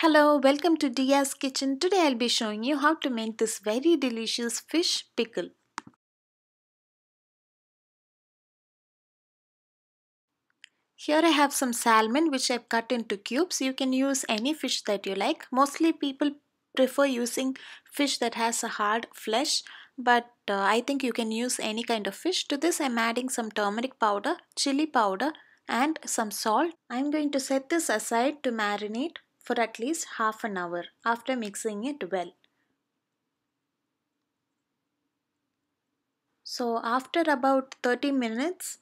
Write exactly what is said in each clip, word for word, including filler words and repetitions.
Hello, welcome to Dia's Kitchen. Today I'll be showing you how to make this very delicious fish pickle. Here I have some salmon which I've cut into cubes. You can use any fish that you like. Mostly people prefer using fish that has a hard flesh, but uh, I think you can use any kind of fish. To this I'm adding some turmeric powder, chili powder and some salt. I'm going to set this aside to marinate for at least half an hour after mixing it well. So after about thirty minutes,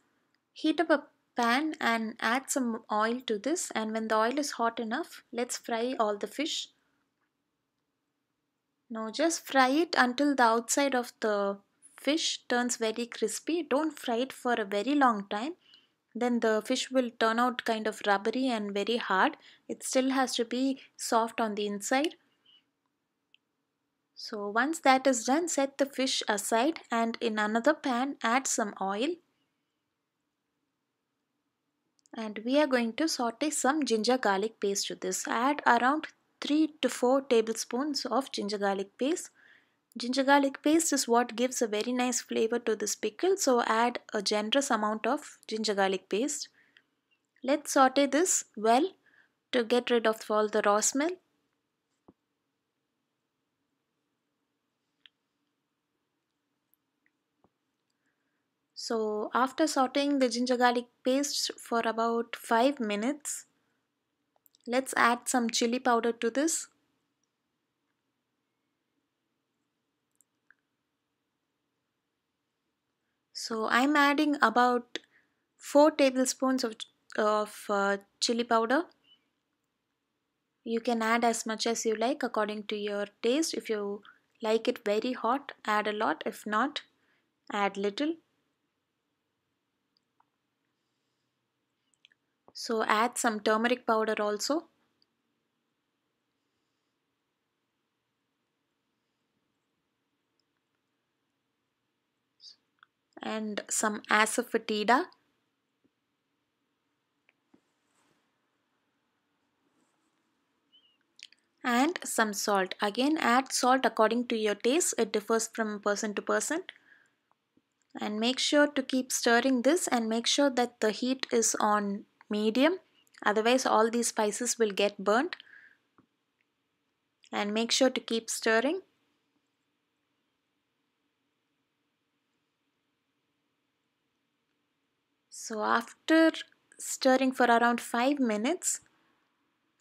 heat up a pan and add some oil to this, and when the oil is hot enough, let's fry all the fish. Now just fry it until the outside of the fish turns very crispy. Don't fry it for a very long time. Then the fish will turn out kind of rubbery and very hard. It still has to be soft on the inside. So once that is done, set the fish aside and in another pan add some oil. And we are going to saute some ginger garlic paste to this. Add around three to four tablespoons of ginger garlic paste. Ginger garlic paste is what gives a very nice flavor to this pickle, so add a generous amount of ginger garlic paste. Let's saute this well to get rid of all the raw smell. So after sauteing the ginger garlic paste for about five minutes, let's add some chili powder to this. So I'm adding about four tablespoons of, of uh, chili powder. You can add as much as you like according to your taste. If you like it very hot, add a lot. If not, add little. So add some turmeric powder also. And some asafoetida. And some salt. Again, add salt according to your taste. It differs from person to person. And make sure to keep stirring this and make sure that the heat is on medium. Otherwise, all these spices will get burnt. And make sure to keep stirring. So after stirring for around five minutes,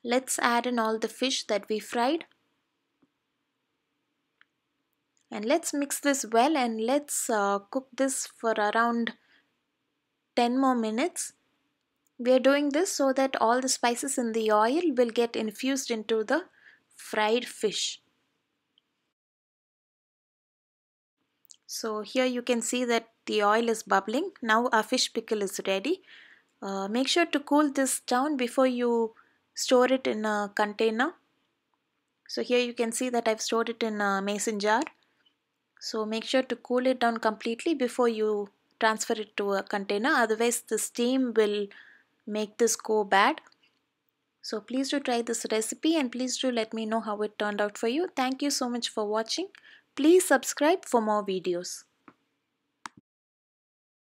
let's add in all the fish that we fried. And let's mix this well and let's uh, cook this for around ten more minutes. We are doing this so that all the spices in the oil will get infused into the fried fish. So here you can see that the oil is bubbling. Now our fish pickle is ready. Uh, make sure to cool this down before you store it in a container. So here you can see that I've stored it in a mason jar. So make sure to cool it down completely before you transfer it to a container. Otherwise the steam will make this go bad. So please do try this recipe and please do let me know how it turned out for you. Thank you so much for watching. Please subscribe for more videos.